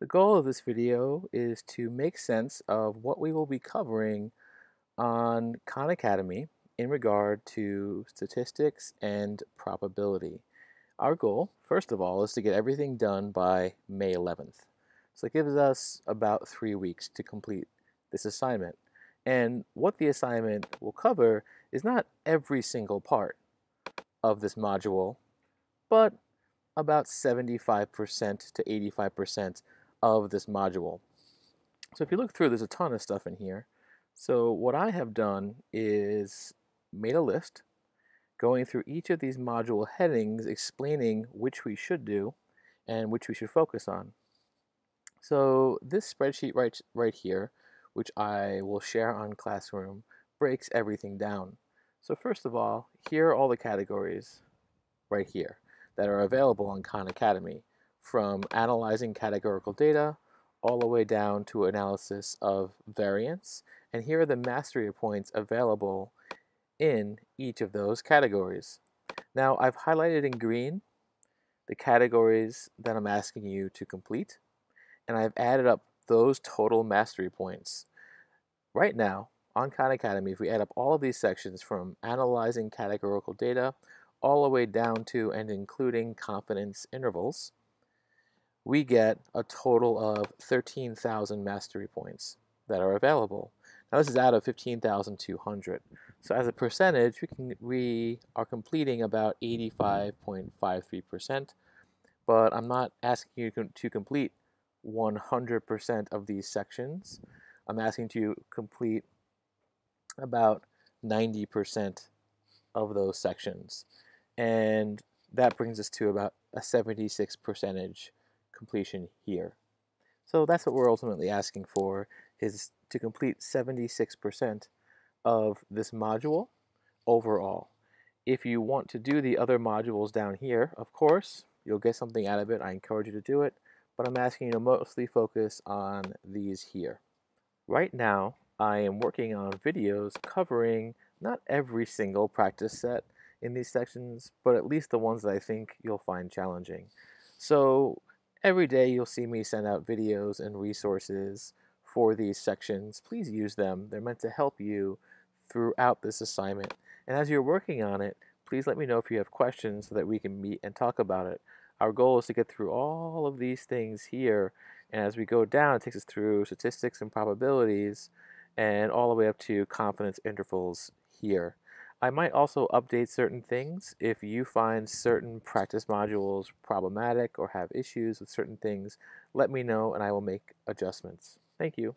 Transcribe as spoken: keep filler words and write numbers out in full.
The goal of this video is to make sense of what we will be covering on Khan Academy in regard to statistics and probability. Our goal, first of all, is to get everything done by May eleventh. So it gives us about three weeks to complete this assignment. And what the assignment will cover is not every single part of this module, but about seventy-five percent to eighty-five percent of this module. So if you look through, there's a ton of stuff in here. So what I have done is made a list, going through each of these module headings, explaining which we should do and which we should focus on. So this spreadsheet right, right here, which I will share on Classroom, breaks everything down. So first of all, here are all the categories right here that are available on Khan Academy, from analyzing categorical data all the way down to analysis of variance. And here are the mastery points available in each of those categories. Now, I've highlighted in green the categories that I'm asking you to complete, and I've added up those total mastery points. Right now, on Khan Academy, if we add up all of these sections from analyzing categorical data all the way down to and including confidence intervals, we get a total of thirteen thousand mastery points that are available. Now, this is out of fifteen thousand two hundred. So as a percentage, we, can, we are completing about eighty-five point five three percent, but I'm not asking you to complete one hundred percent of these sections. I'm asking you to complete about ninety percent of those sections. And that brings us to about a seventy-six percentage completion here. So that's what we're ultimately asking for, is to complete seventy-six percent of this module overall. If you want to do the other modules down here, of course, you'll get something out of it. I encourage you to do it, but I'm asking you to mostly focus on these here. Right now, I am working on videos covering not every single practice set in these sections, but at least the ones that I think you'll find challenging. So every day you'll see me send out videos and resources for these sections. Please use them. They're meant to help you throughout this assignment. And as you're working on it, please let me know if you have questions so that we can meet and talk about it. Our goal is to get through all of these things here. And as we go down, it takes us through statistics and probabilities and all the way up to confidence intervals here. I might also update certain things if you find certain practice modules problematic or have issues with certain things. Let me know and I will make adjustments. Thank you.